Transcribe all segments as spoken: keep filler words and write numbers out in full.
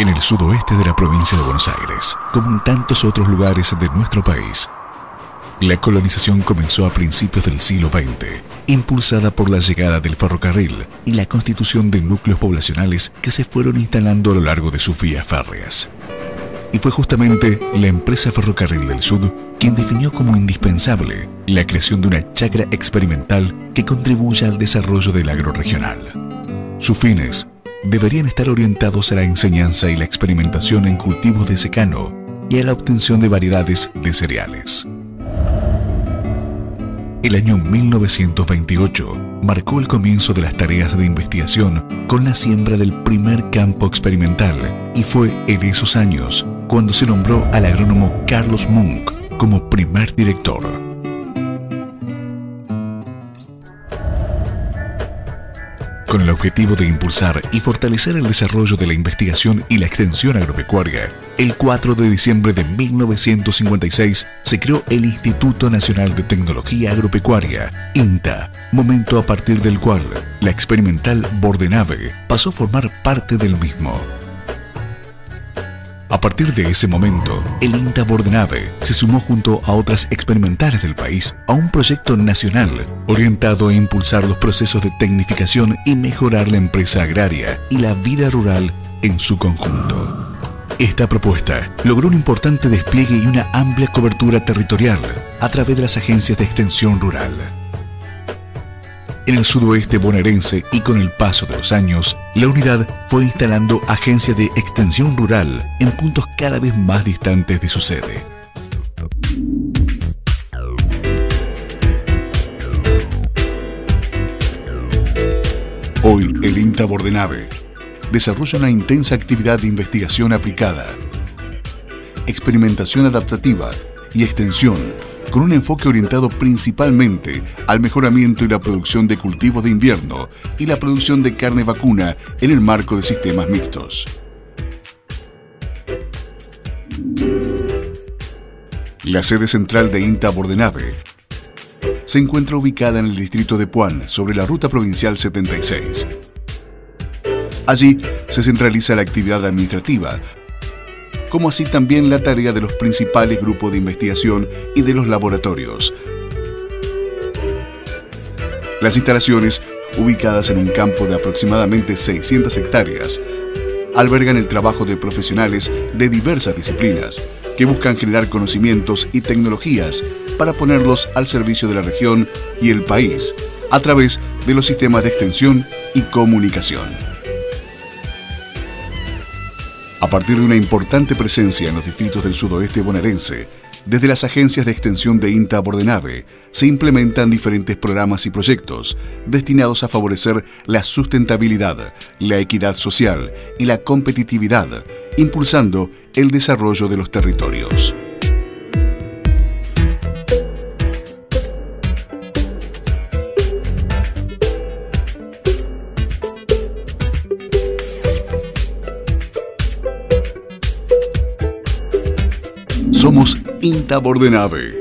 en el sudoeste de la provincia de Buenos Aires, como en tantos otros lugares de nuestro país. La colonización comenzó a principios del siglo veinte, impulsada por la llegada del ferrocarril y la constitución de núcleos poblacionales que se fueron instalando a lo largo de sus vías férreas. Y fue justamente la empresa Ferrocarril del Sud quien definió como indispensable la creación de una chacra experimental que contribuya al desarrollo del agrorregional. Sus fines deberían estar orientados a la enseñanza y la experimentación en cultivos de secano y a la obtención de variedades de cereales. El año mil novecientos veintiocho marcó el comienzo de las tareas de investigación con la siembra del primer campo experimental, y fue en esos años cuando se nombró al agrónomo Carlos Munk como primer director. Con el objetivo de impulsar y fortalecer el desarrollo de la investigación y la extensión agropecuaria, el cuatro de diciembre de mil novecientos cincuenta y seis se creó el Instituto Nacional de Tecnología Agropecuaria, INTA, momento a partir del cual la experimental Bordenave pasó a formar parte del mismo. A partir de ese momento, el INTA Bordenave se sumó junto a otras experimentales del país a un proyecto nacional orientado a impulsar los procesos de tecnificación y mejorar la empresa agraria y la vida rural en su conjunto. Esta propuesta logró un importante despliegue y una amplia cobertura territorial a través de las agencias de extensión rural. En el sudoeste bonaerense y con el paso de los años, la unidad fue instalando agencias de extensión rural en puntos cada vez más distantes de su sede. Hoy, el INTA Bordenave desarrolla una intensa actividad de investigación aplicada, experimentación adaptativa y extensión, con un enfoque orientado principalmente al mejoramiento y la producción de cultivos de invierno y la producción de carne vacuna en el marco de sistemas mixtos. La sede central de INTA Bordenave se encuentra ubicada en el distrito de Puan, sobre la Ruta Provincial setenta y seis. Allí se centraliza la actividad administrativa, como así también la tarea de los principales grupos de investigación y de los laboratorios. Las instalaciones, ubicadas en un campo de aproximadamente seiscientas hectáreas, albergan el trabajo de profesionales de diversas disciplinas que buscan generar conocimientos y tecnologías para ponerlos al servicio de la región y el país a través de los sistemas de extensión y comunicación. A partir de una importante presencia en los distritos del sudoeste bonaerense, desde las agencias de extensión de INTA Bordenave se implementan diferentes programas y proyectos destinados a favorecer la sustentabilidad, la equidad social y la competitividad, impulsando el desarrollo de los territorios. Somos INTA Bordenave.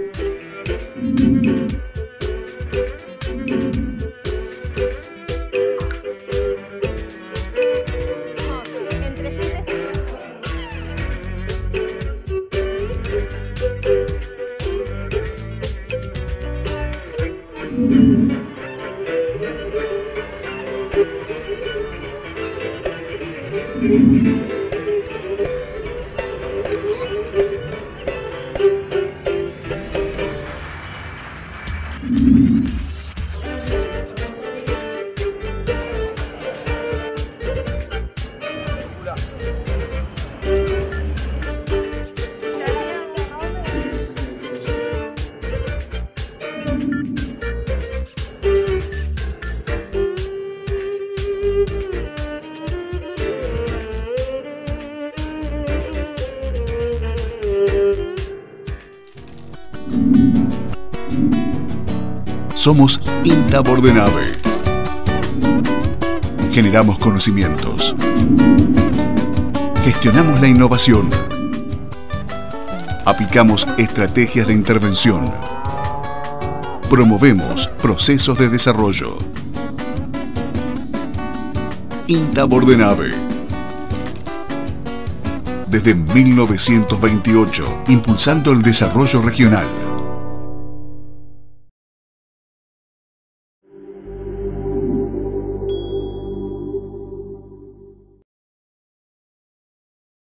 Somos INTA Bordenave. Generamos conocimientos. Gestionamos la innovación. Aplicamos estrategias de intervención. Promovemos procesos de desarrollo. INTA Bordenave. desde mil novecientos veintiocho, impulsando el desarrollo regional.